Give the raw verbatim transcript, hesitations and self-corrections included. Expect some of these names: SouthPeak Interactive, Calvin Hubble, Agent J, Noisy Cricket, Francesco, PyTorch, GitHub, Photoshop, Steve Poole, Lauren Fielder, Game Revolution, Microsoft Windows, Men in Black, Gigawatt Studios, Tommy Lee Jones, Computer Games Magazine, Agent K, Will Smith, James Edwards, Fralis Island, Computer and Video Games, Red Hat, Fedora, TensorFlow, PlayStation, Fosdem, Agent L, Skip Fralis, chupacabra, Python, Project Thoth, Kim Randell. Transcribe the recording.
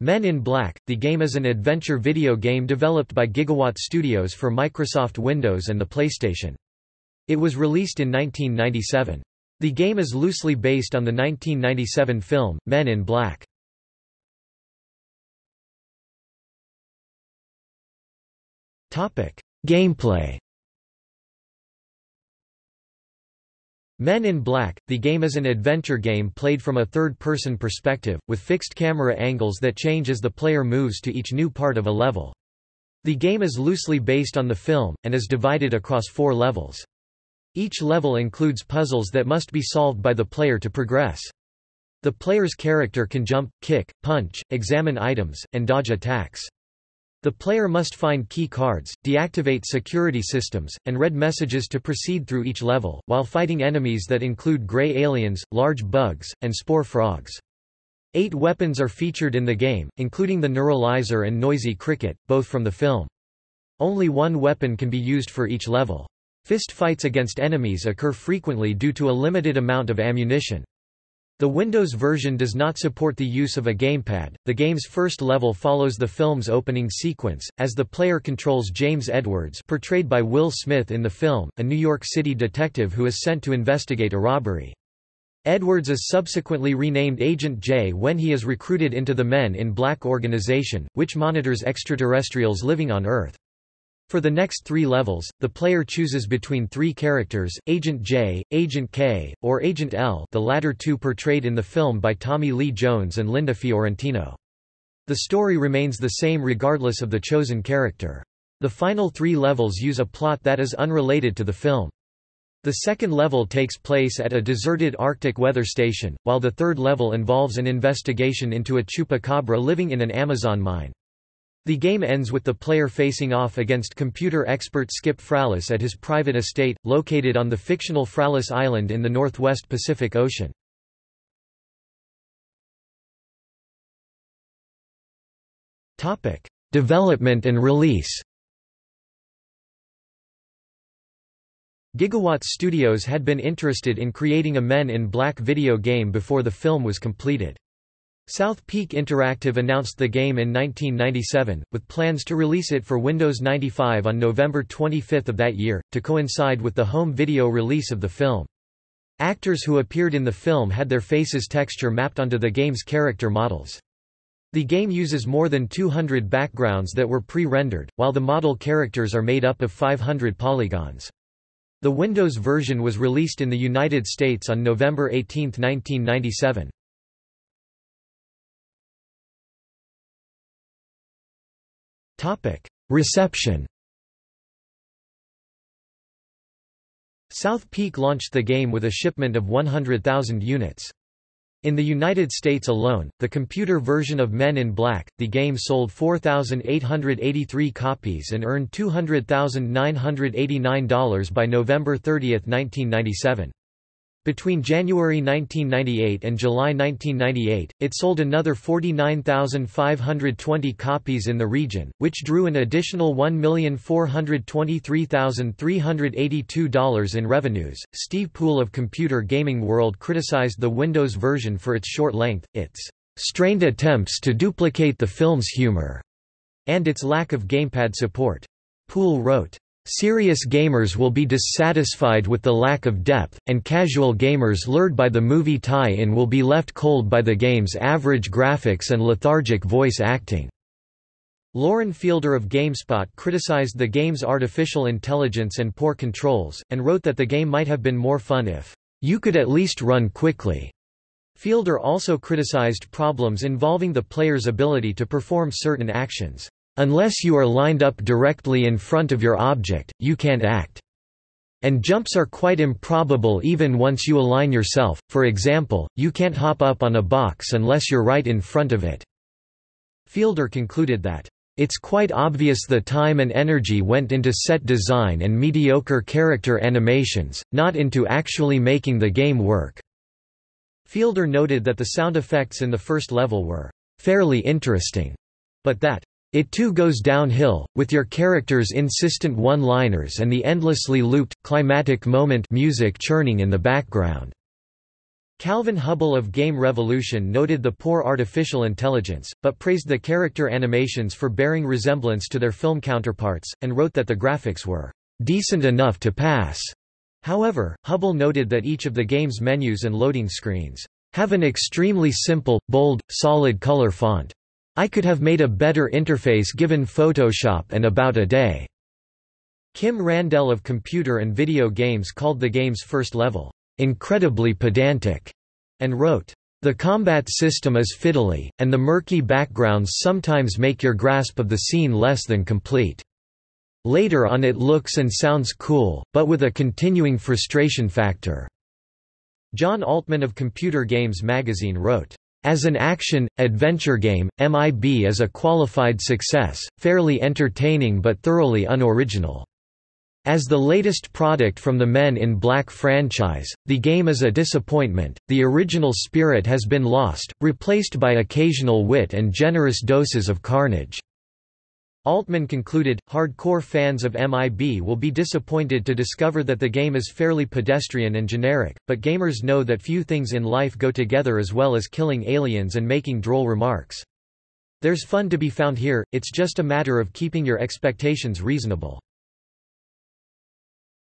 Men in Black, the game is an adventure video game developed by Gigawatt Studios for Microsoft Windows and the PlayStation. It was released in nineteen ninety-seven. The game is loosely based on the nineteen ninety-seven film, Men in Black. Gameplay. Men in Black, the game is an adventure game played from a third-person perspective, with fixed camera angles that change as the player moves to each new part of a level. The game is loosely based on the film, and is divided across four levels. Each level includes puzzles that must be solved by the player to progress. The player's character can jump, kick, punch, examine items, and dodge attacks. The player must find key cards, deactivate security systems, and read messages to proceed through each level, while fighting enemies that include gray aliens, large bugs, and spore frogs. Eight weapons are featured in the game, including the Neuralizer and Noisy Cricket, both from the film. Only one weapon can be used for each level. Fist fights against enemies occur frequently due to a limited amount of ammunition. The Windows version does not support the use of a gamepad. The game's first level follows the film's opening sequence, as the player controls James Edwards, portrayed by Will Smith in the film, a New York City detective who is sent to investigate a robbery. Edwards is subsequently renamed Agent J when he is recruited into the Men in Black organization, which monitors extraterrestrials living on Earth. For the next three levels, the player chooses between three characters, Agent J, Agent K, or Agent L, the latter two portrayed in the film by Tommy Lee Jones and Linda Fiorentino. The story remains the same regardless of the chosen character. The final three levels use a plot that is unrelated to the film. The second level takes place at a deserted Arctic weather station, while the third level involves an investigation into a chupacabra living in an Amazon mine. The game ends with the player facing off against computer expert Skip Fralis at his private estate, located on the fictional Fralis Island in the northwest Pacific Ocean. Development and release. Gigawatt Studios had been interested in creating a Men in Black video game before the film was completed. SouthPeak Interactive announced the game in nineteen ninety-seven, with plans to release it for Windows ninety-five on November twenty-fifth of that year, to coincide with the home video release of the film. Actors who appeared in the film had their faces' texture mapped onto the game's character models. The game uses more than two hundred backgrounds that were pre-rendered, while the model characters are made up of five hundred polygons. The Windows version was released in the United States on November eighteenth nineteen ninety-seven. Reception. SouthPeak launched the game with a shipment of one hundred thousand units. In the United States alone, the computer version of Men in Black, the game sold four thousand eight hundred eighty-three copies and earned two hundred thousand nine hundred eighty-nine dollars by November thirtieth nineteen ninety-seven. Between January nineteen ninety-eight and July nineteen ninety-eight, it sold another forty-nine thousand five hundred twenty copies in the region, which drew an additional one million four hundred twenty-three thousand three hundred eighty-two dollars in revenues. Steve Poole of Computer Gaming World criticized the Windows version for its short length, its strained attempts to duplicate the film's humor, and its lack of gamepad support. Poole wrote, "Serious gamers will be dissatisfied with the lack of depth, and casual gamers lured by the movie tie-in will be left cold by the game's average graphics and lethargic voice acting." Lauren Fielder of GameSpot criticized the game's artificial intelligence and poor controls, and wrote that the game might have been more fun if "you could at least run quickly." Fielder also criticized problems involving the player's ability to perform certain actions. "Unless you are lined up directly in front of your object, you can't act. And jumps are quite improbable even once you align yourself. For example, you can't hop up on a box unless you're right in front of it." Fielder concluded that, "It's quite obvious the time and energy went into set design and mediocre character animations, not into actually making the game work." Fielder noted that the sound effects in the first level were fairly interesting, but that "it too goes downhill, with your character's insistent one-liners and the endlessly looped, climatic moment music churning in the background." Calvin Hubble of Game Revolution noted the poor artificial intelligence, but praised the character animations for bearing resemblance to their film counterparts, and wrote that the graphics were decent enough to pass. However, Hubble noted that each of the game's menus and loading screens have an extremely simple, bold, solid color font. I could have made a better interface given Photoshop and about a day. Kim Randell of Computer and Video Games called the game's first level incredibly pedantic, and wrote, "The combat system is fiddly, and the murky backgrounds sometimes make your grasp of the scene less than complete. Later on it looks and sounds cool, but with a continuing frustration factor." John Altman of Computer Games Magazine wrote, "As an action, adventure game, M I B is a qualified success, fairly entertaining but thoroughly unoriginal. As the latest product from the Men in Black franchise, the game is a disappointment. The original spirit has been lost, replaced by occasional wit and generous doses of carnage." Altman concluded, "Hardcore fans of M I B will be disappointed to discover that the game is fairly pedestrian and generic, but gamers know that few things in life go together as well as killing aliens and making droll remarks. There's fun to be found here, it's just a matter of keeping your expectations reasonable."